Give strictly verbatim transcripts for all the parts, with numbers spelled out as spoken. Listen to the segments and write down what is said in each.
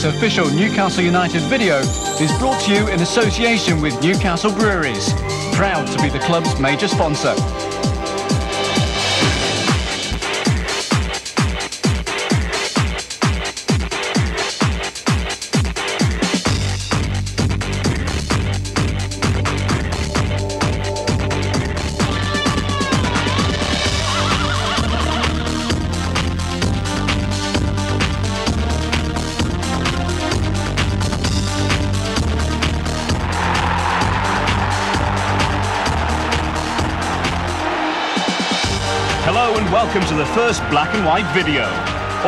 This official Newcastle United video is brought to you in association with Newcastle Breweries, proud to be the club's major sponsor. Welcome to the first black and white video.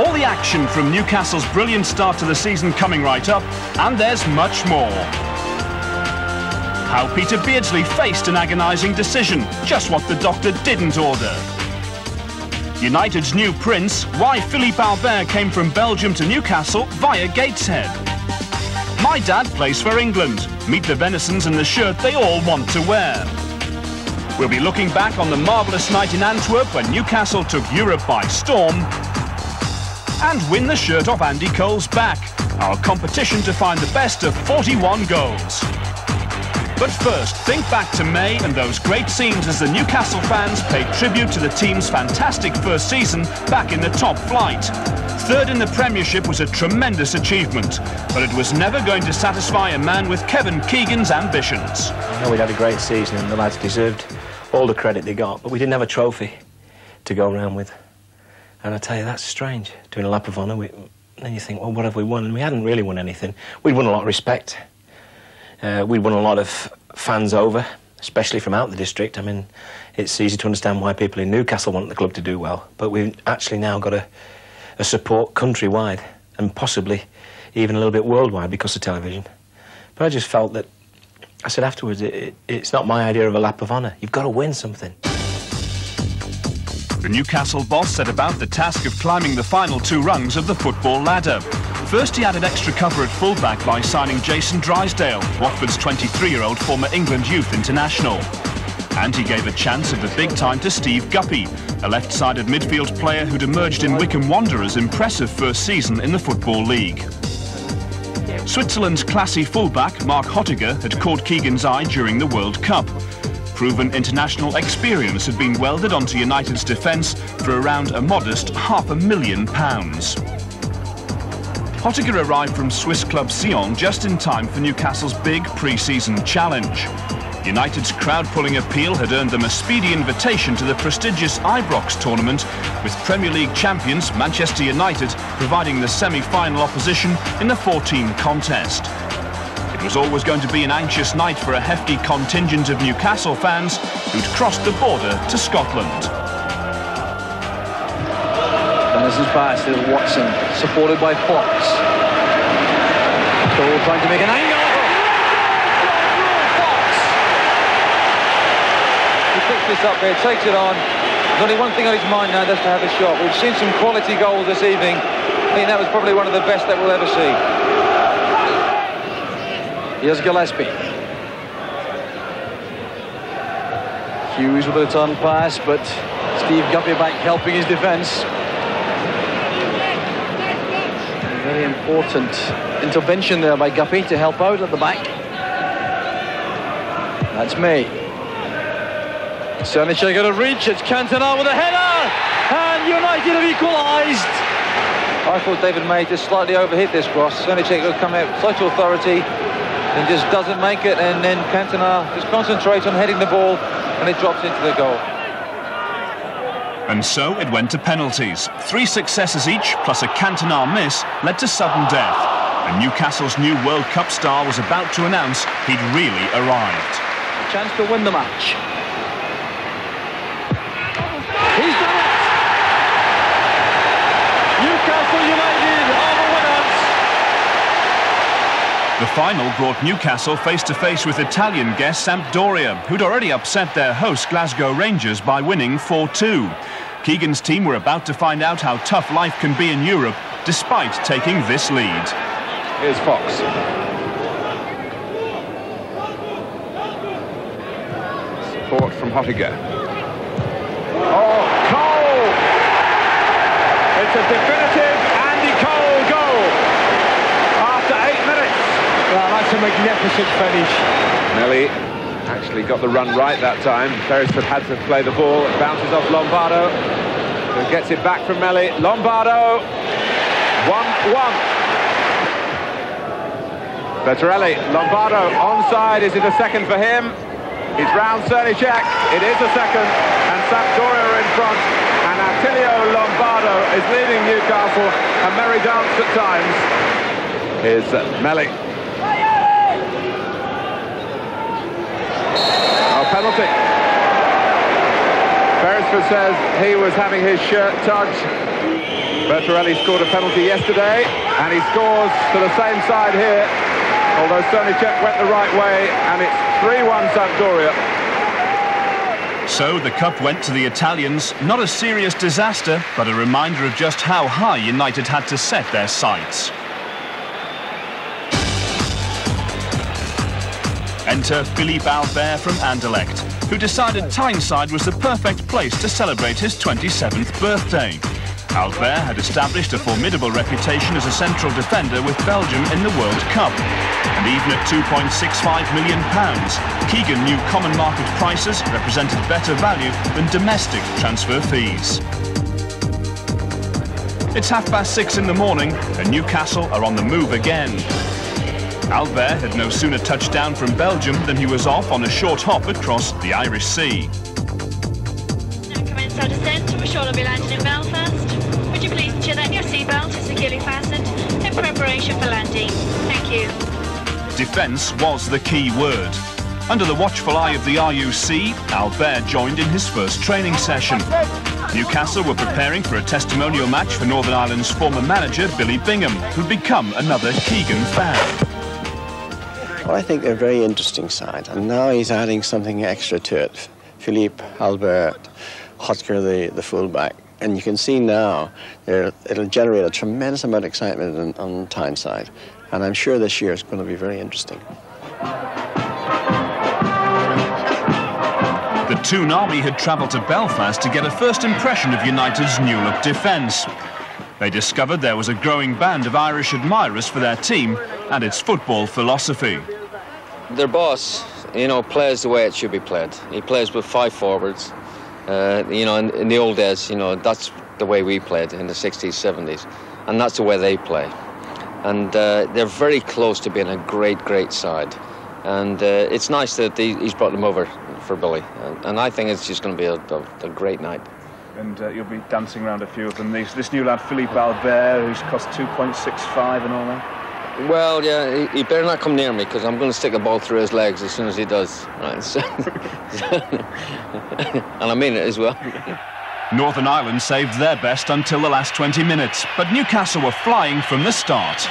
All the action from Newcastle's brilliant start to the season coming right up, and there's much more. How Peter Beardsley faced an agonising decision, just what the doctor didn't order. United's new prince, why Philippe Albert came from Belgium to Newcastle via Gateshead. My dad plays for England. Meet the Venisons in the shirt they all want to wear. We'll be looking back on the marvellous night in Antwerp when Newcastle took Europe by storm and win the shirt off Andy Cole's back, our competition to find the best of forty-one goals. But first, think back to May and those great scenes as the Newcastle fans paid tribute to the team's fantastic first season back in the top flight. Third in the Premiership was a tremendous achievement, but it was never going to satisfy a man with Kevin Keegan's ambitions. I know we'd had a great season and the lads deserved all the credit they got, but we didn't have a trophy to go around with. And I tell you, that's strange, doing a lap of honour. We, then you think, well, what have we won? And we hadn't really won anything. We'd won a lot of respect. Uh, we'd won a lot of fans over, especially from out the district. I mean, it's easy to understand why people in Newcastle want the club to do well, but we've actually now got a, a support countrywide and possibly even a little bit worldwide because of television. But I just felt that I said afterwards, it, it, it's not my idea of a lap of honour. You've got to win something. The Newcastle boss set about the task of climbing the final two rungs of the football ladder. First, he added extra cover at fullback by signing Jason Drysdale, Watford's twenty-three-year-old former England youth international. And he gave a chance of the big time to Steve Guppy, a left-sided midfield player who'd emerged in Wycombe Wanderers' impressive first season in the Football League. Switzerland's classy fullback Mark Hottiger had caught Keegan's eye during the World Cup. Proven international experience had been welded onto United's defence for around a modest half a million pounds. Hottiger arrived from Swiss club Sion just in time for Newcastle's big pre-season challenge. United's crowd-pulling appeal had earned them a speedy invitation to the prestigious Ibrox tournament, with Premier League champions Manchester United providing the semi-final opposition in the four-team contest. It was always going to be an anxious night for a hefty contingent of Newcastle fans who'd crossed the border to Scotland. Venison's pass to Watson, supported by Fox. Cole trying to make an angle. Picks this up here, takes it on. There's only one thing on his mind now, that's to have a shot. We've seen some quality goals this evening. I think that was probably one of the best that we'll ever see. Here's Gillespie. Hughes with a turn pass, but Steve Guppy back helping his defence. Very important intervention there by Guppy to help out at the back. That's May. Srníček got a reach, it's Cantona with a header, and United have equalised. I thought David May just slightly overhit this cross. Srníček will come out with such authority and just doesn't make it, and then Cantona just concentrates on heading the ball and it drops into the goal. And so it went to penalties. Three successes each, plus a Cantona miss, led to sudden death. And Newcastle's new World Cup star was about to announce he'd really arrived. A chance to win the match. The final brought Newcastle face-to-face with Italian guest Sampdoria, who'd already upset their host Glasgow Rangers by winning four two. Keegan's team were about to find out how tough life can be in Europe, despite taking this lead. Here's Fox. Support from Hottiger. Oh, Cole! It's a definitive Andy Cole goal! magnificent finish. Melly actually got the run right that time. Beresford had to play the ball. It bounces off Lombardo. And gets it back from Melly. Lombardo. one one. Bertarelli, Lombardo, onside. Is it a second for him? It's round Srníček. It is a second, and Sampdoria are in front, and Attilio Lombardo is leading Newcastle. A merry dance at times. Here's uh, Melly. Oh, penalty. Beresford says he was having his shirt tugged. Bertarelli scored a penalty yesterday, and he scores to the same side here, although Srníček went the right way, and it's three one Sampdoria. So the cup went to the Italians, not a serious disaster, but a reminder of just how high United had to set their sights. Enter Philippe Albert from Anderlecht, who decided Tyneside was the perfect place to celebrate his twenty-seventh birthday. Albert had established a formidable reputation as a central defender with Belgium in the World Cup. And even at two point six five million pounds, Keegan knew common market prices represented better value than domestic transfer fees. It's half past six in the morning and Newcastle are on the move again. Albert had no sooner touched down from Belgium than he was off on a short hop across the Irish Sea. Our descent, we're sure we'll be landing in Belfast. Would you please ensure that your seatbelt is securely fastened in preparation for landing? Thank you. Defence was the key word. Under the watchful eye of the R U C, Albert joined in his first training session. Newcastle were preparing for a testimonial match for Northern Ireland's former manager, Billy Bingham, who'd become another Keegan fan. Well, I think they're a very interesting side, and now he's adding something extra to it. Philippe Albert, Hottiger, the, the fullback, and you can see now it'll generate a tremendous amount of excitement on, on Tyneside, and I'm sure this year is going to be very interesting. The Toon Army had travelled to Belfast to get a first impression of United's new-look defence. They discovered there was a growing band of Irish admirers for their team and its football philosophy. Their boss, you know, plays the way it should be played. He plays with five forwards. Uh, you know, in, in the old days, you know, that's the way we played in the sixties, seventies, and that's the way they play. And uh, they're very close to being a great, great side. And uh, it's nice that he, he's brought them over for Billy. And, and I think it's just going to be a, a, a great night. And uh, you'll be dancing around a few of them. These, this new lad, Philippe Albert, who's cost two point six five and all that. Well, yeah, he, he better not come near me, because I'm going to stick a ball through his legs as soon as he does. Right, so... And I mean it as well. Northern Ireland saved their best until the last twenty minutes, but Newcastle were flying from the start.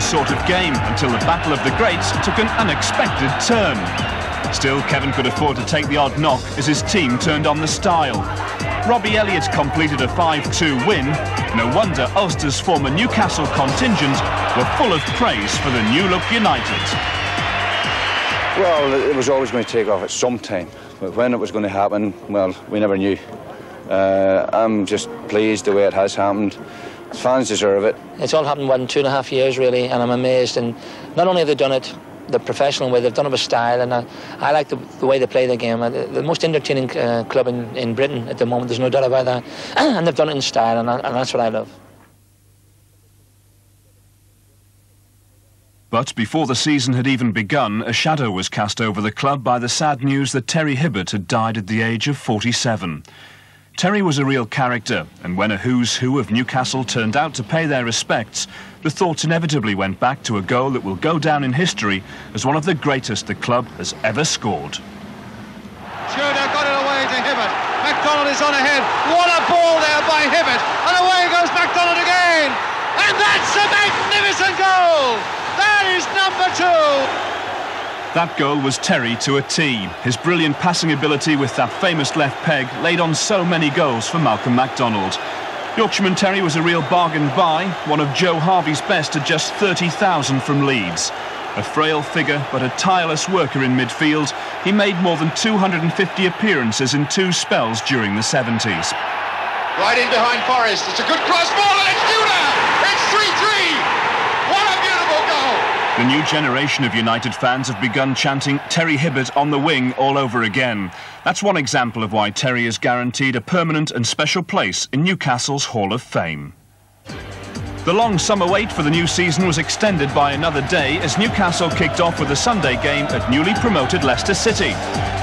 Sort of game until the Battle of the Greats took an unexpected turn. Still, Kevin could afford to take the odd knock as his team turned on the style. Robbie Elliott completed a five two win. No wonder Ulster's former Newcastle contingent were full of praise for the new look United. Well, it was always going to take off at some time, but when it was going to happen, well, we never knew. Uh, I'm just pleased the way it has happened. Fans deserve it. It's all happened in two and a half years, really, and I'm amazed. And not only have they done it the professional way, they've done it with style, and I, I like the, the way they play the game. The, the most entertaining uh, club in, in Britain at the moment, there's no doubt about that. And they've done it in style, and, I, and that's what I love. But before the season had even begun, a shadow was cast over the club by the sad news that Terry Hibbitt had died at the age of forty-seven. Terry was a real character, and when a who's who of Newcastle turned out to pay their respects, the thought inevitably went back to a goal that will go down in history as one of the greatest the club has ever scored. Schroeder got it away to Hibbitt. MacDonald is on ahead. What a ball there by Hibbitt. And away goes MacDonald again. And that's a magnificent goal. That is number two. That goal was Terry to a T. His brilliant passing ability with that famous left peg laid on so many goals for Malcolm MacDonald. Yorkshireman Terry was a real bargain buy, one of Joe Harvey's best at just thirty thousand from Leeds. A frail figure but a tireless worker in midfield, he made more than two hundred fifty appearances in two spells during the seventies. Right in behind Forrest, it's a good cross ball and it's Duda! It's three three! The new generation of United fans have begun chanting Terry Hibbitt on the wing all over again. That's one example of why Terry is guaranteed a permanent and special place in Newcastle's Hall of Fame. The long summer wait for the new season was extended by another day as Newcastle kicked off with a Sunday game at newly promoted Leicester City.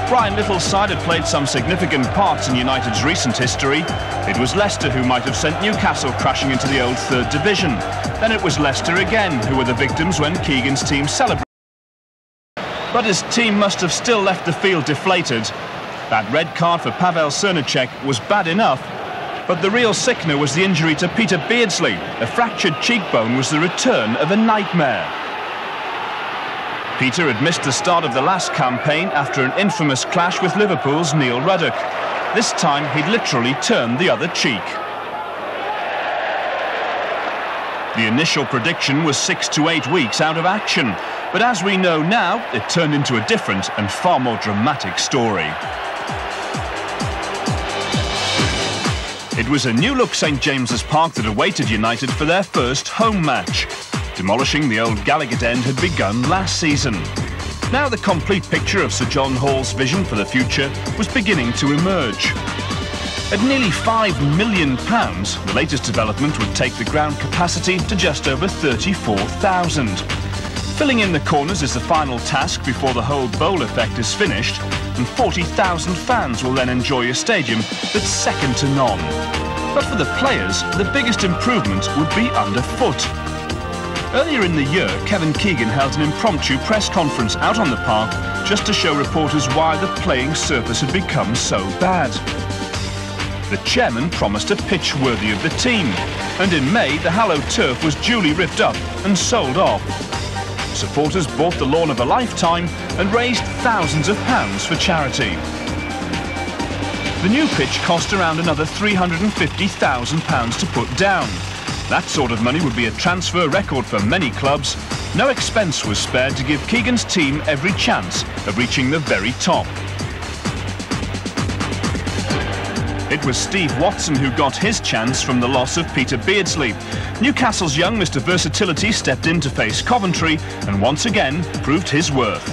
Brian Little's side had played some significant parts in United's recent history. It was Leicester who might have sent Newcastle crashing into the old third division. Then it was Leicester again who were the victims when Keegan's team celebrated. But his team must have still left the field deflated. That red card for Pavel Srníček was bad enough, but the real sickener was the injury to Peter Beardsley. A fractured cheekbone was the return of a nightmare. Peter had missed the start of the last campaign after an infamous clash with Liverpool's Neil Ruddock. This time he'd literally turned the other cheek. The initial prediction was six to eight weeks out of action, but as we know now, it turned into a different and far more dramatic story. It was a new look Saint James's Park that awaited United for their first home match. Demolishing the old Gallagher end had begun last season. Now the complete picture of Sir John Hall's vision for the future was beginning to emerge. At nearly five million pounds, the latest development would take the ground capacity to just over thirty-four thousand. Filling in the corners is the final task before the whole bowl effect is finished, and forty thousand fans will then enjoy a stadium that's second to none. But for the players, the biggest improvement would be underfoot. Earlier in the year, Kevin Keegan held an impromptu press conference out on the park just to show reporters why the playing surface had become so bad. The chairman promised a pitch worthy of the team, and in May, the hallowed turf was duly ripped up and sold off. Supporters bought the lawn of a lifetime and raised thousands of pounds for charity. The new pitch cost around another three hundred fifty thousand pounds to put down. That sort of money would be a transfer record for many clubs. No expense was spared to give Keegan's team every chance of reaching the very top. It was Steve Watson who got his chance from the loss of Peter Beardsley. Newcastle's young Mister Versatility stepped in to face Coventry and once again proved his worth.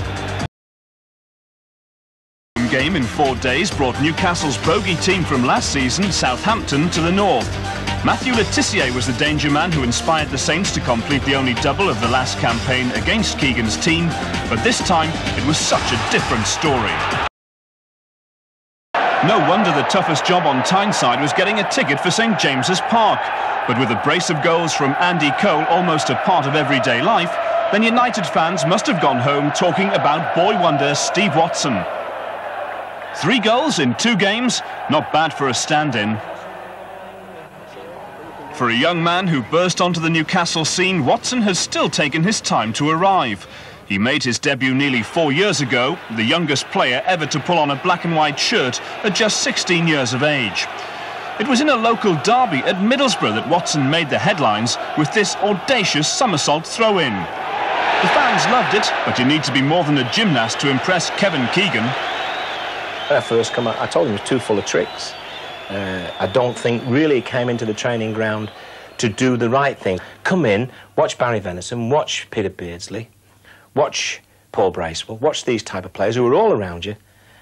The game in four days brought Newcastle's bogey team from last season, Southampton, to the north. Mathieu Letissier was the danger man who inspired the Saints to complete the only double of the last campaign against Keegan's team, but this time it was such a different story. No wonder the toughest job on Tyneside was getting a ticket for Saint James's Park, but with a brace of goals from Andy Cole almost a part of everyday life, then United fans must have gone home talking about boy wonder Steve Watson. Three goals in two games, not bad for a stand-in. For a young man who burst onto the Newcastle scene, Watson has still taken his time to arrive. He made his debut nearly four years ago, the youngest player ever to pull on a black and white shirt at just sixteen years of age. It was in a local derby at Middlesbrough that Watson made the headlines with this audacious somersault throw-in. The fans loved it, but you need to be more than a gymnast to impress Kevin Keegan. When I first come out, I told him he was too full of tricks. Uh, I don't think really came into the training ground to do the right thing. Come in, watch Barry Venison, watch Peter Beardsley, watch Paul Bracewell, watch these type of players who are all around you,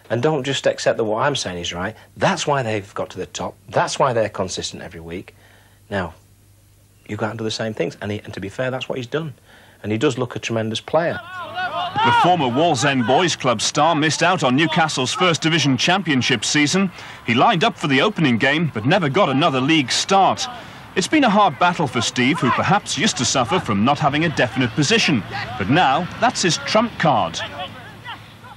and don't just accept that what I'm saying is right. That's why they've got to the top. That's why they're consistent every week. Now, you go out and do the same things, and, he, and to be fair, that's what he's done. And he does look a tremendous player. The former Wall's End Boys Club star missed out on Newcastle's First Division Championship season. He lined up for the opening game, but never got another league start. It's been a hard battle for Steve, who perhaps used to suffer from not having a definite position. But now, that's his trump card.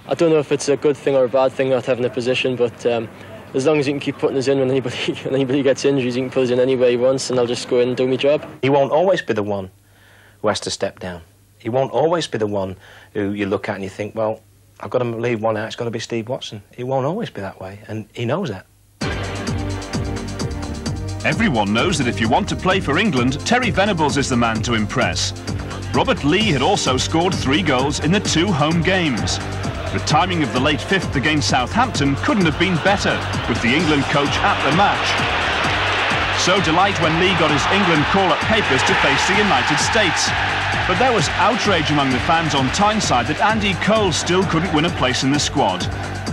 I don't know if it's a good thing or a bad thing not having a position, but um, as long as you can keep putting us in when anybody, when anybody gets injuries, you can put us in any way he wants, and I'll just go in and do my job. He won't always be the one who has to step down. He won't always be the one who you look at and you think, well, I've got to leave one out, it's got to be Steve Watson. He won't always be that way, and he knows that. Everyone knows that if you want to play for England, Terry Venables is the man to impress. Robert Lee had also scored three goals in the two home games. The timing of the late fifth against Southampton couldn't have been better, with the England coach at the match. So delight when Lee got his England call-up papers to face the United States. But there was outrage among the fans on Tyneside that Andy Cole still couldn't win a place in the squad.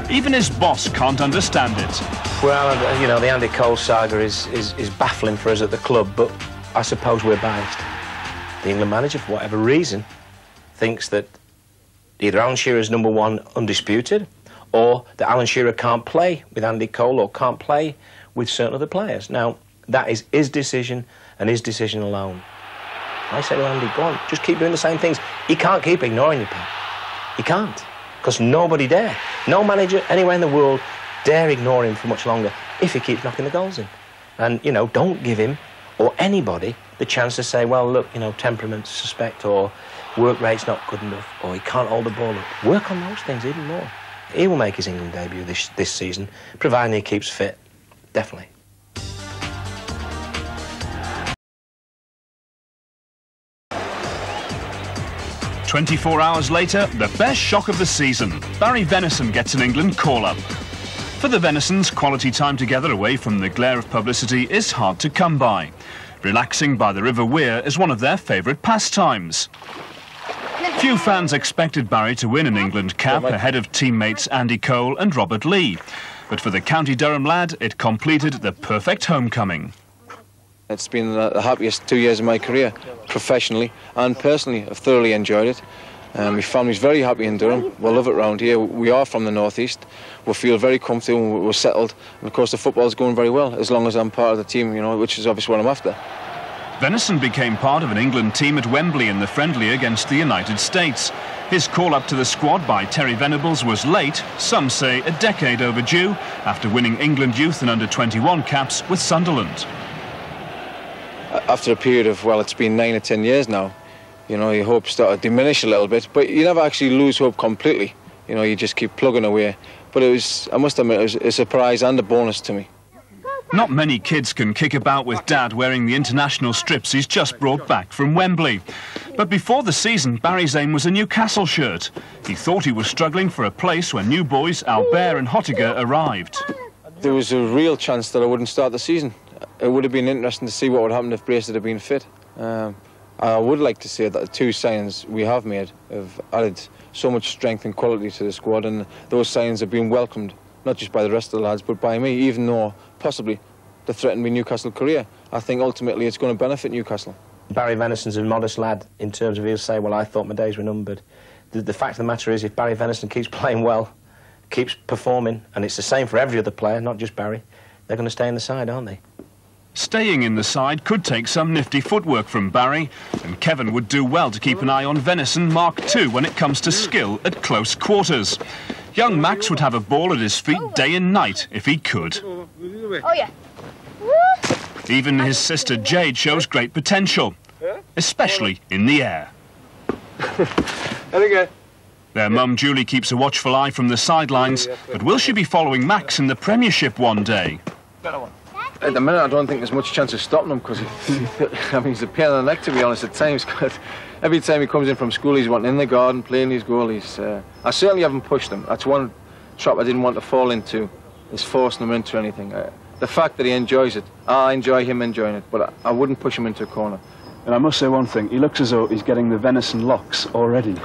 Even his boss can't understand it. Well, you know, the Andy Cole saga is, is, is baffling for us at the club, but I suppose we're biased. The England manager, for whatever reason, thinks that either Alan Shearer is number one undisputed, or that Alan Shearer can't play with Andy Cole or can't play with certain other players. Now, that is his decision and his decision alone. I say to Andy, go on, just keep doing the same things. He can't keep ignoring you, Pat. He can't, because nobody dare. No manager anywhere in the world dare ignore him for much longer if he keeps knocking the goals in. And, you know, don't give him or anybody the chance to say, well, look, you know, temperament's suspect or work rate's not good enough or he can't hold the ball up. Work on those things even more. He will make his England debut this, this season, providing he keeps fit, definitely. twenty-four hours later, the best shock of the season. Barry Venison gets an England call-up. For the Venisons, quality time together away from the glare of publicity is hard to come by. Relaxing by the River Weir is one of their favourite pastimes. Few fans expected Barry to win an England cap ahead of teammates Andy Cole and Robert Lee. But for the County Durham lad, it completed the perfect homecoming. It's been the happiest two years of my career, professionally and personally. I've thoroughly enjoyed it. Um, my family's very happy in Durham. We love it round here. We are from the northeast. We feel very comfortable and we're settled. And of course, the football's going very well, as long as I'm part of the team, you know, which is obviously what I'm after. Venison became part of an England team at Wembley in the friendly against the United States. His call-up to the squad by Terry Venables was late, some say a decade overdue, after winning England youth and under twenty-one caps with Sunderland. After a period of, well, it's been nine or ten years now, you know, your hopes start to diminish a little bit, but you never actually lose hope completely. You know, you just keep plugging away. But it was, I must admit, it was a surprise and a bonus to me. Not many kids can kick about with Dad wearing the international strips he's just brought back from Wembley. But before the season, Barry's aim was a Newcastle shirt. He thought he was struggling for a place when new boys Albert and Hottiger arrived. There was a real chance that I wouldn't start the season. It would have been interesting to see what would happen if Bracewell had been fit. Um, I would like to say that the two signings we have made have added so much strength and quality to the squad, and those signings have been welcomed, not just by the rest of the lads, but by me, even though possibly they threatened my Newcastle career. I think ultimately it's going to benefit Newcastle. Barry Venison's a modest lad in terms of he'll say, well, I thought my days were numbered. The, the fact of the matter is, if Barry Venison keeps playing well, keeps performing, and it's the same for every other player, not just Barry, they're going to stay in the side, aren't they? Staying in the side could take some nifty footwork from Barry, and Kevin would do well to keep an eye on Venison Mark two when it comes to skill at close quarters. Young Max would have a ball at his feet day and night if he could. Oh, yeah. Even his sister Jade shows great potential, especially in the air. Their mum Julie keeps a watchful eye from the sidelines, but will she be following Max in the Premiership one day? Better one. At the minute, I don't think there's much chance of stopping him, because I mean, he's a pain in the neck, to be honest, at times. Cause every time he comes in from school, he's wanting in the garden, playing his goal. He's, uh, I certainly haven't pushed him. That's one trap I didn't want to fall into, is forcing him into anything. Uh, the fact that he enjoys it, I enjoy him enjoying it, but I, I wouldn't push him into a corner. And I must say one thing, he looks as though he's getting the Venison locks already.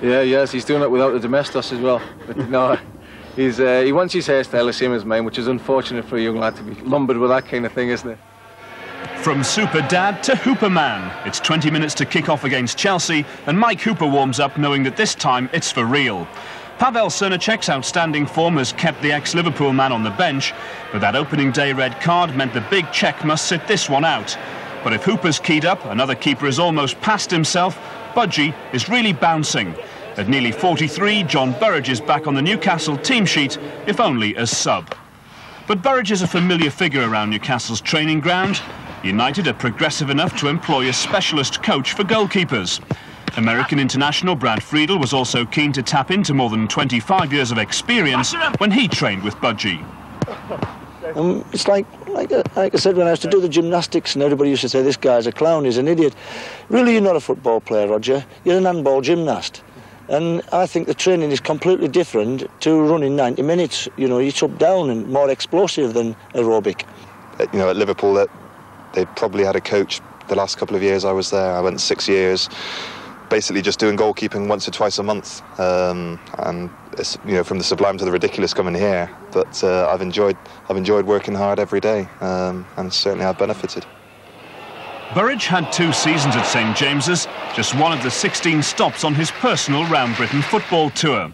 Yeah, yes, he's doing it without the Domestos as well. But no. He's, uh, he wants his hairstyle the same as mine, which is unfortunate for a young lad to be lumbered with that kind of thing, isn't it? From super dad to Hooper man, it's twenty minutes to kick off against Chelsea, and Mike Hooper warms up knowing that this time it's for real. Pavel Srníček's outstanding form has kept the ex-Liverpool man on the bench, but that opening day red card meant the big Czech must sit this one out. But if Hooper's keyed up, another keeper is almost past himself, Budgie is really bouncing. At nearly forty-three, John Burridge is back on the Newcastle team sheet, if only as sub. But Burridge is a familiar figure around Newcastle's training ground. United are progressive enough to employ a specialist coach for goalkeepers. American international Brad Friedel was also keen to tap into more than twenty-five years of experience when he trained with Budgie. Um, it's like, like, like I said, when I used to do the gymnastics and everybody used to say, this guy's a clown, he's an idiot. Really, you're not a football player, Roger. You're an handball gymnast. And I think the training is completely different to running ninety minutes. You know, it's up down and more explosive than aerobic. You know, at Liverpool, that they probably had a coach the last couple of years I was there. I went six years, basically just doing goalkeeping once or twice a month. Um, and it's, you know, from the sublime to the ridiculous coming here. But uh, I've enjoyed, I've enjoyed working hard every day, um, and certainly I've benefited. Burridge had two seasons at Saint James's, just one of the sixteen stops on his personal Round Britain football tour.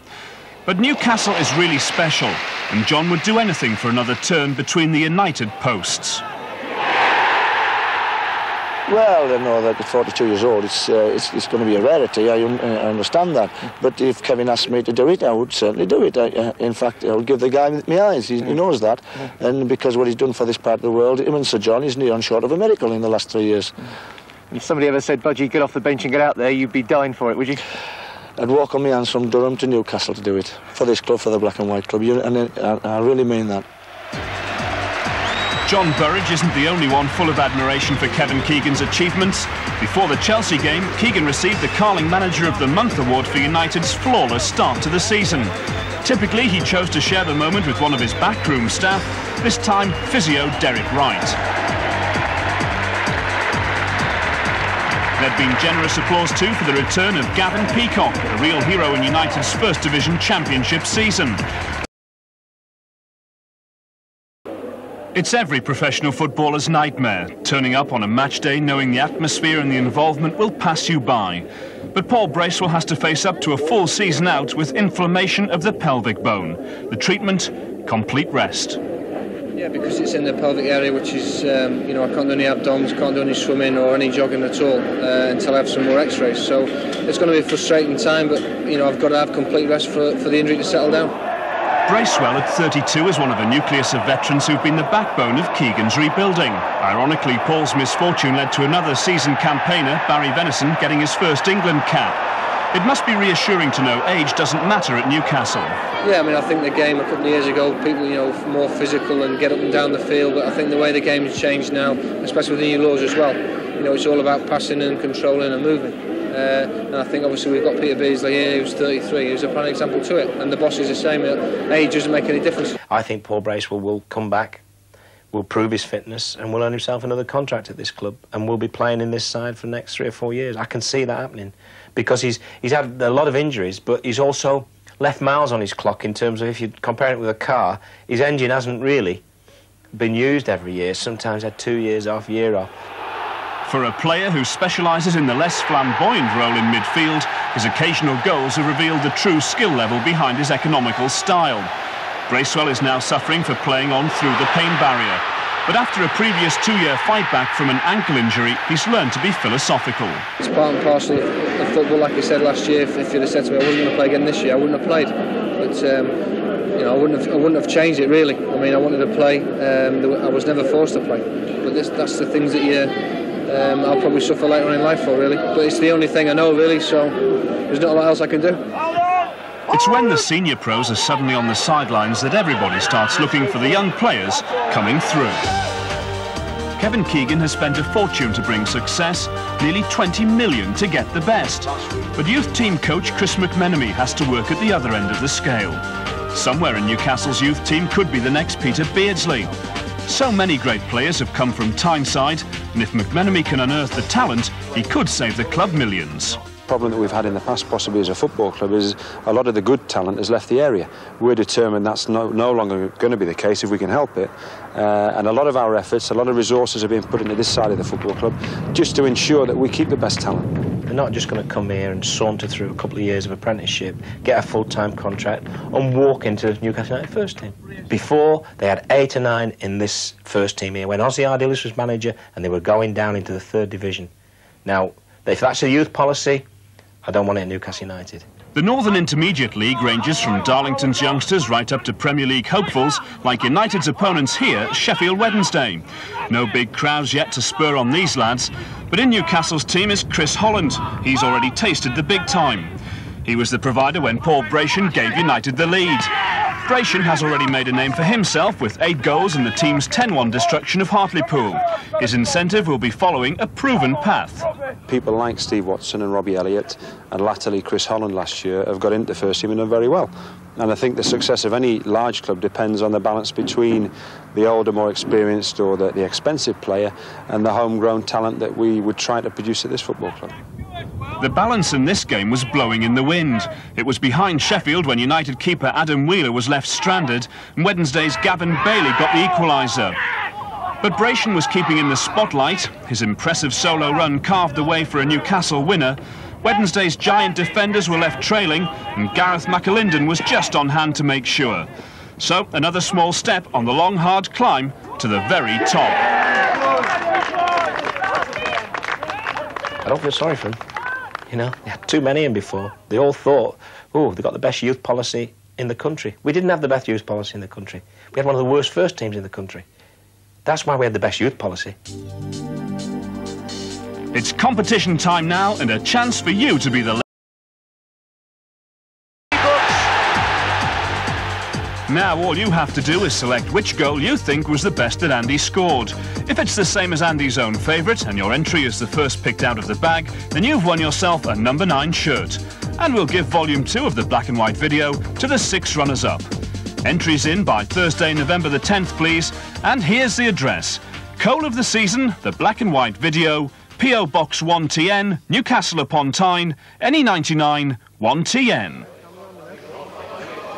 But Newcastle is really special, and John would do anything for another turn between the United posts. Well, you know, that at forty-two years old, it's, uh, it's, it's going to be a rarity, I, un I understand that. But if Kevin asked me to do it, I would certainly do it. I, uh, in fact, I'll give the guy my eyes, he, he knows that. And because what he's done for this part of the world, him and Sir John, he's near on short of a miracle in the last three years. If somebody ever said, Budgie, get off the bench and get out there, you'd be dying for it, would you? I'd walk on my hands from Durham to Newcastle to do it, for this club, for the Black and White Club, and I, I really mean that. John Burridge isn't the only one full of admiration for Kevin Keegan's achievements. Before the Chelsea game, Keegan received the Carling Manager of the Month award for United's flawless start to the season. Typically, he chose to share the moment with one of his backroom staff, this time physio Derek Wright. There'd been generous applause too for the return of Gavin Peacock, a real hero in United's First Division Championship season. It's every professional footballer's nightmare, turning up on a match day knowing the atmosphere and the involvement will pass you by. But Paul Bracewell has to face up to a full season out with inflammation of the pelvic bone. The treatment, complete rest. Yeah, because it's in the pelvic area, which is, um, you know, I can't do any abdoms, can't do any swimming or any jogging at all uh, until I have some more x-rays. So it's going to be a frustrating time, but, you know, I've got to have complete rest for, for the injury to settle down. Bracewell at thirty-two is one of a nucleus of veterans who've been the backbone of Keegan's rebuilding. Ironically, Paul's misfortune led to another season campaigner, Barry Venison, getting his first England cap. It must be reassuring to know age doesn't matter at Newcastle. Yeah, I mean, I think the game a couple of years ago, people, you know, more physical and get up and down the field, but I think the way the game has changed now, especially with the new laws as well, you know, it's all about passing and controlling and moving. Uh, and I think obviously we've got Peter Beardsley here, who's thirty-three, who's a prime example to it, and the boss is the same. Age doesn't make any difference. I think Paul Bracewell will come back, will prove his fitness, and will earn himself another contract at this club, and will be playing in this side for the next three or four years. I can see that happening, because he's he's had a lot of injuries, but he's also left miles on his clock in terms of, if you compare it with a car, his engine hasn't really been used every year. Sometimes had two years off, year off. For a player who specialises in the less flamboyant role in midfield, his occasional goals have revealed the true skill level behind his economical style. Bracewell is now suffering for playing on through the pain barrier. But after a previous two-year fight back from an ankle injury, he's learned to be philosophical. It's part and parcel of football, like I said last year. If, if you'd have said to me, I wasn't going to play again this year, I wouldn't have played. But, um, you know, I wouldn't have, I wouldn't have changed it, really. I mean, I wanted to play. Um, I was never forced to play. But this, that's the things that you... Um, I'll probably suffer later on in life for, really, but it's the only thing I know, really, so there's not a lot else I can do. It's when the senior pros are suddenly on the sidelines that everybody starts looking for the young players coming through. Kevin Keegan has spent a fortune to bring success, nearly twenty million to get the best. But youth team coach Chris McMenemy has to work at the other end of the scale. Somewhere in Newcastle's youth team could be the next Peter Beardsley. So many great players have come from Tyneside, and if McMenemy can unearth the talent, he could save the club millions. problem that we've had in the past, possibly as a football club, is a lot of the good talent has left the area. We're determined that's no, no longer going to be the case if we can help it. Uh, and a lot of our efforts, a lot of resources are being put into this side of the football club just to ensure that we keep the best talent. They're not just going to come here and saunter through a couple of years of apprenticeship, get a full-time contract and walk into Newcastle United first team. Before, they had eight or nine in this first team here when Ozzy Ardiles was manager and they were going down into the third division. Now, if that's a youth policy, I don't want it at Newcastle United. The Northern Intermediate League ranges from Darlington's youngsters right up to Premier League hopefuls, like United's opponents here, Sheffield Wednesday. No big crowds yet to spur on these lads, but in Newcastle's team is Chris Holland. He's already tasted the big time. He was the provider when Paul Bratian gave United the lead. Bratian has already made a name for himself with eight goals in the team's ten one destruction of Hartlepool. His incentive will be following a proven path. People like Steve Watson and Robbie Elliott and latterly Chris Holland last year have got into the first team and done very well. And I think the success of any large club depends on the balance between the older, more experienced or the, the expensive player and the homegrown talent that we would try to produce at this football club. The balance in this game was blowing in the wind. It was behind Sheffield when United keeper Adam Wheeler was left stranded and Wednesday's Gavin Bailey got the equaliser. But Bratian was keeping in the spotlight. His impressive solo run carved the way for a Newcastle winner. Wednesday's giant defenders were left trailing and Gareth McAlinden was just on hand to make sure. So another small step on the long hard climb to the very top. I don't feel sorry for him. You know, they had too many in before. They all thought, oh, they've got the best youth policy in the country. We didn't have the best youth policy in the country. We had one of the worst first teams in the country. That's why we had the best youth policy. It's competition time now and a chance for you to be the... Now all you have to do is select which goal you think was the best that Andy scored. If it's the same as Andy's own favourite and your entry is the first picked out of the bag, then you've won yourself a number nine shirt. And we'll give volume two of the black and white video to the six runners-up. Entries in by Thursday, November the tenth, please. And here's the address. Cole of the Season, the black and white video, P O Box one T N, Newcastle upon Tyne, N E ninety-nine, one T N.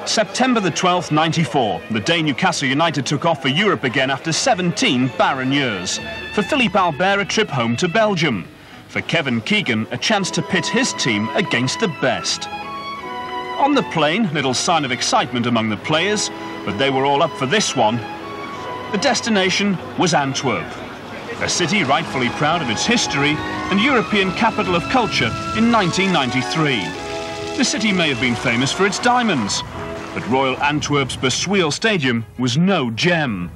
September the twelfth, ninety-four, the day Newcastle United took off for Europe again after seventeen barren years. For Philippe Albert, a trip home to Belgium. For Kevin Keegan, a chance to pit his team against the best. On the plane, little sign of excitement among the players, but they were all up for this one. The destination was Antwerp, a city rightfully proud of its history and European capital of culture in nineteen ninety-three. The city may have been famous for its diamonds, but Royal Antwerp's Besweel Stadium was no gem.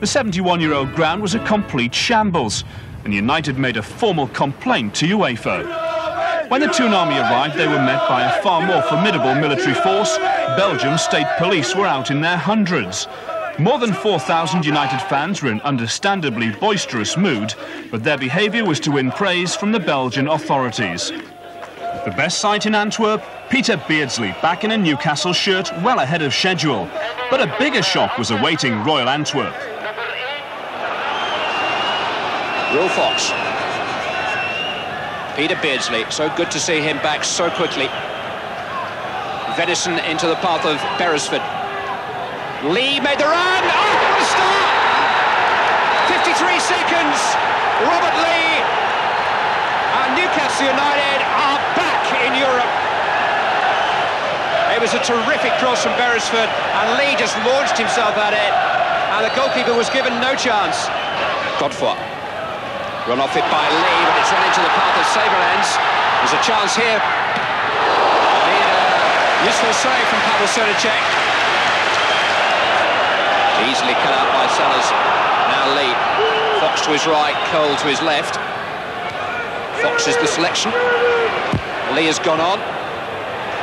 The seventy-one-year-old ground was a complete shambles, and United made a formal complaint to UEFA. When the Toonarmy arrived, they were met by a far more formidable military force. Belgium's state police were out in their hundreds. More than four thousand United fans were in understandably boisterous mood, but their behaviour was to win praise from the Belgian authorities. The best site in Antwerp, Peter Beardsley, back in a Newcastle shirt well ahead of schedule. But a bigger shock was awaiting Royal Antwerp. Ruel Fox. Peter Beardsley, so good to see him back so quickly. Venison into the path of Beresford. Lee made the run! Oh, what a start! fifty-three seconds, Robert Lee. And Newcastle United are back in Europe. It was a terrific cross from Beresford and Lee just launched himself at it and the goalkeeper was given no chance. Godfrey, run off it by Lee, but it's run into the path of Saverlands. There's a chance here. A useful save from Pavel Srníček. Easily cut out by Sellars. Now Lee, Fox to his right, Cole to his left. Fox is the selection. Lee has gone on.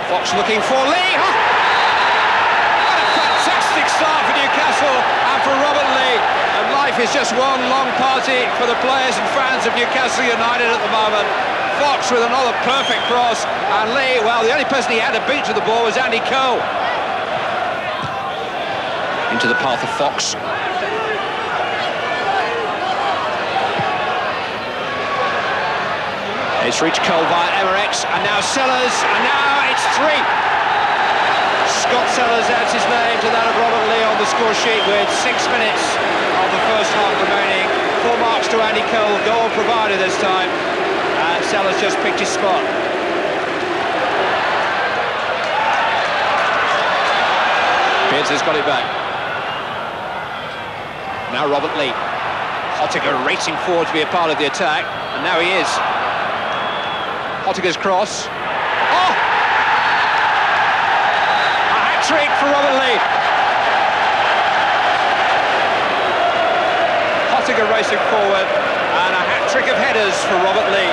Fox looking for Lee. Oh! What a fantastic start for Newcastle and for Robert Lee. And life is just one long party for the players and fans of Newcastle United at the moment. Fox with another perfect cross. And Lee, well, the only person he had to beat to the ball was Andy Cole. Into the path of Fox. It's reached Cole via Emmerich, and now Sellars, and now it's three. Scott Sellars adds his name to that of Robert Lee on the score sheet with six minutes of the first half remaining. Four marks to Andy Cole, goal provided this time, and Sellars just picked his spot. Beardsley's got it back. Now Robert Lee. Hottiger racing forward to be a part of the attack, and now he is. Hottiger's cross. Oh! A hat-trick for Robert Lee. Hottiger racing forward, and a hat-trick of headers for Robert Lee.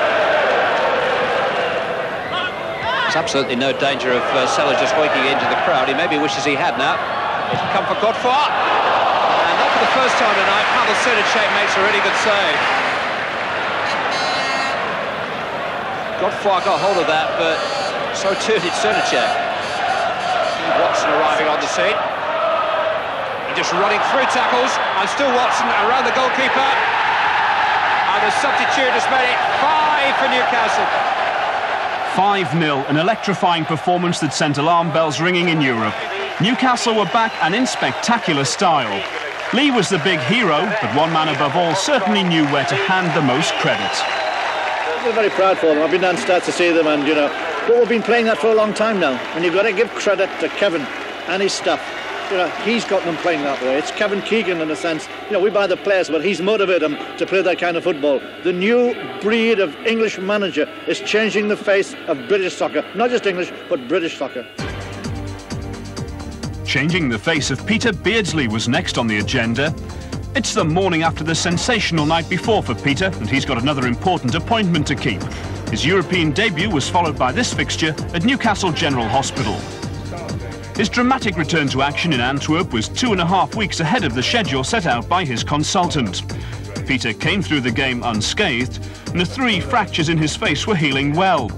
There's absolutely no danger of uh, Sellars just waking into the crowd. He maybe wishes he had now. It's come for Godfar. And not for the first time tonight, Pavel Srníček makes a really good save. Godfar got hold of that, but so too did Srníček. Steve Watson arriving on the scene. And just running through tackles, and still Watson around the goalkeeper. And the substitute has made it five for Newcastle. five nil, an electrifying performance that sent alarm bells ringing in Europe. Newcastle were back and in spectacular style. Lee was the big hero, but one man above all certainly knew where to hand the most credit. I'm very proud for them. I've been down stats to see them, and you know, but we've been playing that for a long time now, and you've got to give credit to Kevin and his stuff. You know, he's got them playing that way. It's Kevin Keegan in a sense. You know, we buy the players, but he's motivated them to play that kind of football. The new breed of English manager is changing the face of British soccer, not just English, but British soccer. Changing the face of Peter Beardsley was next on the agenda. It's the morning after the sensational night before for Peter, and he's got another important appointment to keep. His European debut was followed by this fixture at Newcastle General Hospital. His dramatic return to action in Antwerp was two and a half weeks ahead of the schedule set out by his consultant. Peter came through the game unscathed, and the three fractures in his face were healing well.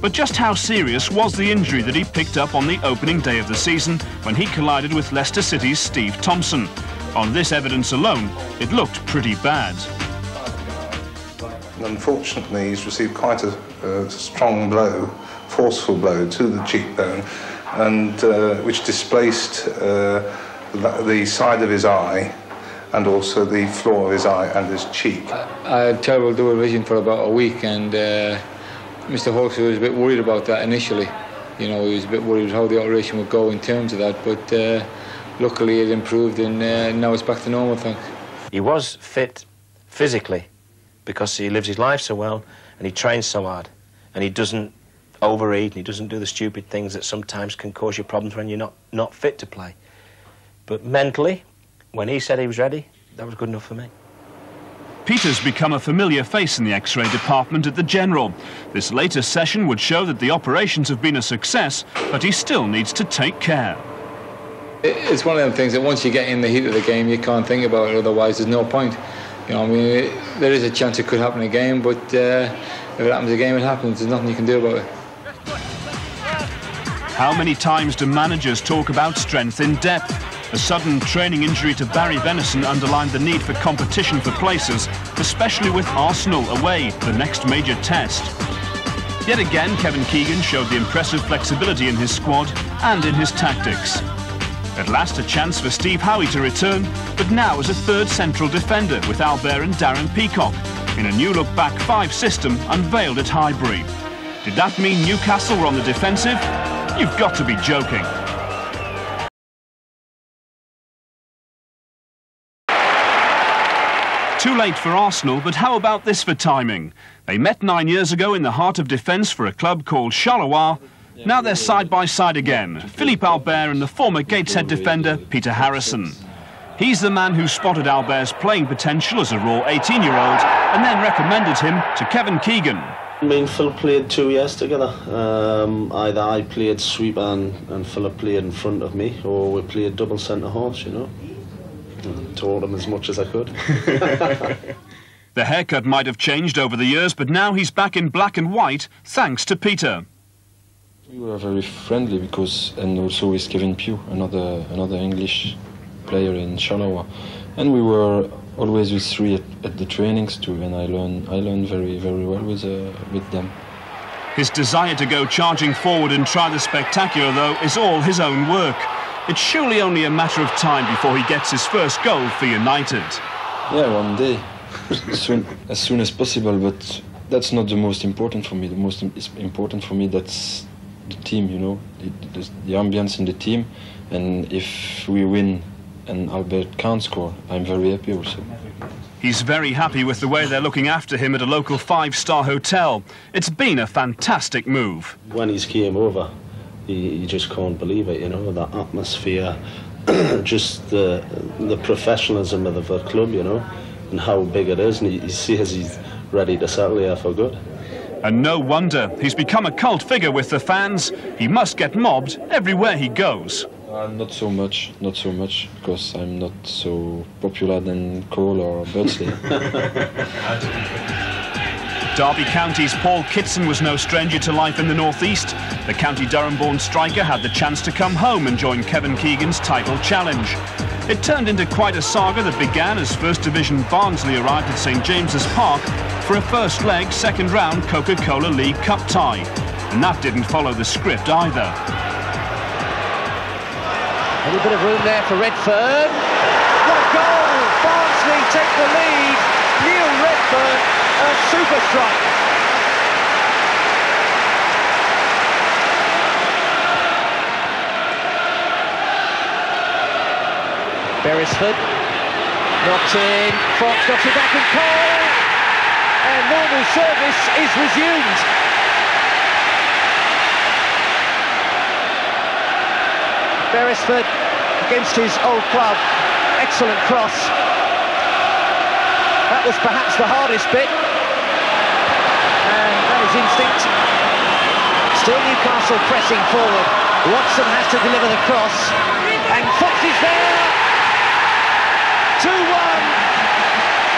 But just how serious was the injury that he picked up on the opening day of the season when he collided with Leicester City's Steve Thompson? On this evidence alone, it looked pretty bad. Unfortunately, he's received quite a, a strong blow, forceful blow to the cheekbone, and uh, which displaced uh, the side of his eye and also the floor of his eye and his cheek. I, I had terrible double vision for about a week, and uh, Mister Hawkes was a bit worried about that initially. You know, he was a bit worried how the operation would go in terms of that, but. Uh, Luckily, it improved, and uh, now it's back to normal, thanks. He was fit physically because he lives his life so well, and he trains so hard, and he doesn't overeat, and he doesn't do the stupid things that sometimes can cause you problems when you're not, not fit to play. But mentally, when he said he was ready, that was good enough for me. Peter's become a familiar face in the X-ray department at the General. This latest session would show that the operations have been a success, but he still needs to take care. It's one of them things that once you get in the heat of the game, you can't think about it, otherwise there's no point. You know, I mean, it, there is a chance it could happen again, but uh, if it happens again, it happens. There's nothing you can do about it. How many times do managers talk about strength in depth? A sudden training injury to Barry Venison underlined the need for competition for places, especially with Arsenal away, the next major test. Yet again, Kevin Keegan showed the impressive flexibility in his squad and in his tactics. At last, a chance for Steve Howie to return, but now as a third central defender with Albert and Darren Peacock in a new look-back five system unveiled at Highbury. Did that mean Newcastle were on the defensive? You've got to be joking. Too late for Arsenal, but how about this for timing? They met nine years ago in the heart of defence for a club called Charleroi. Now they're side by side again, Philippe Albert and the former Gateshead defender Peter Harrison. He's the man who spotted Albert's playing potential as a raw eighteen-year-old and then recommended him to Kevin Keegan. Me and Phil played two years together. Um, either I played sweep and, and Philip played in front of me, or we played double centre-halves, you know. I told him as much as I could. The haircut might have changed over the years, but now he's back in black and white thanks to Peter. We were very friendly because, and also with Kevin Pugh, another another English player in Charleroi, and we were always with three at, at the trainings too, and I learn I learn very, very well with uh, with them. His desire to go charging forward and try the spectacular, though, is all his own work. It's surely only a matter of time before he gets his first goal for United. Yeah, one day, soon, as soon as possible, but that's not the most important for me. The most important for me, that's the team, you know, the, the ambience in the team, and if we win and Albert can't score, I'm very happy also. He's very happy with the way they're looking after him at a local five-star hotel. It's been a fantastic move. When he's came over, you just can't believe it, you know, the atmosphere, just the, the professionalism of the club, you know, and how big it is, and you see he's ready to settle here for good. And no wonder, he's become a cult figure with the fans. He must get mobbed everywhere he goes. Uh, not so much, not so much, because I'm not so popular than Cole or Beardsley. Derby County's Paul Kitson was no stranger to life in the northeast. The County Durham-born striker had the chance to come home and join Kevin Keegan's title challenge. It turned into quite a saga that began as First Division Barnsley arrived at Saint James's Park for a first leg, second round Coca-Cola League Cup tie. And that didn't follow the script either. A little bit of room there for Redfern. What a goal! Barnsley take the lead. Neil Redfern, a super strike. Beresford knocked in. Fox knocks it back and Cole. And normal service is resumed. Beresford against his old club, excellent cross. That was perhaps the hardest bit, and that is instinct. Still Newcastle pressing forward. Watson has to deliver the cross, and Fox is there. two one,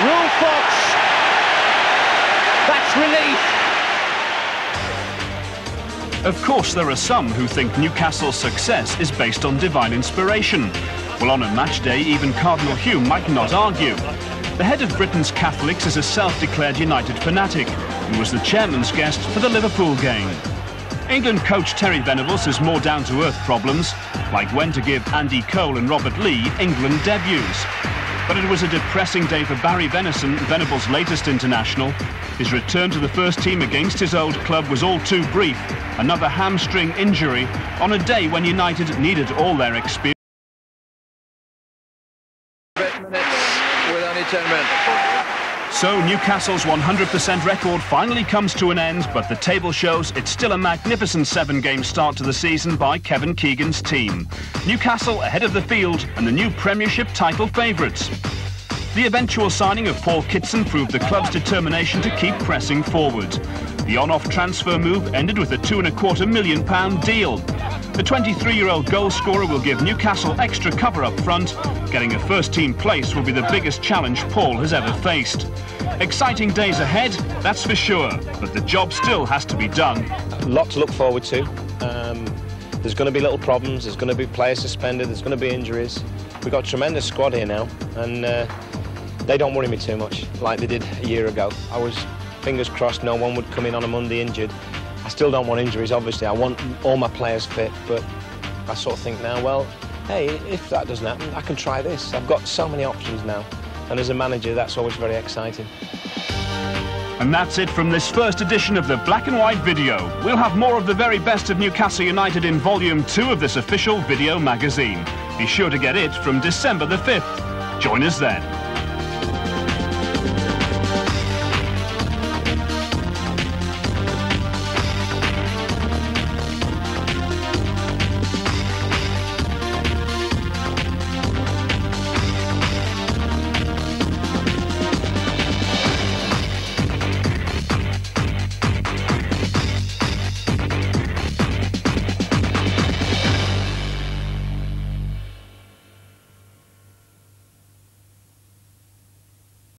Ruel Fox. That's relief. Of course, there are some who think Newcastle's success is based on divine inspiration. Well, on a match day, even Cardinal Hume might not argue. The head of Britain's Catholics is a self-declared United fanatic and was the chairman's guest for the Liverpool game. England coach Terry Venables has more down-to-earth problems, like when to give Andy Cole and Robert Lee England debuts. But it was a depressing day for Barry Venison, Venables' latest international. His return to the first team against his old club was all too brief. Another hamstring injury on a day when United needed all their experience. With only ten minutes. So Newcastle's one hundred percent record finally comes to an end, but the table shows it's still a magnificent seven-game start to the season by Kevin Keegan's team. Newcastle ahead of the field and the new Premiership title favourites. The eventual signing of Paul Kitson proved the club's determination to keep pressing forward. The on-off transfer move ended with a two and a quarter million pound deal. The twenty-three-year-old goalscorer will give Newcastle extra cover up front. Getting a first-team place will be the biggest challenge Paul has ever faced. Exciting days ahead, that's for sure, but the job still has to be done. A lot to look forward to. Um, there's going to be little problems, there's going to be players suspended, there's going to be injuries. We've got a tremendous squad here now, and uh, they don't worry me too much, like they did a year ago. I was fingers crossed no one would come in on a Monday injured. I still don't want injuries, obviously. I want all my players fit, but I sort of think now, well, hey, if that doesn't happen, I can try this. I've got so many options now. And as a manager, that's always very exciting. And that's it from this first edition of the Black and White Video. We'll have more of the very best of Newcastle United in volume two of this official video magazine. Be sure to get it from December the fifth. Join us then.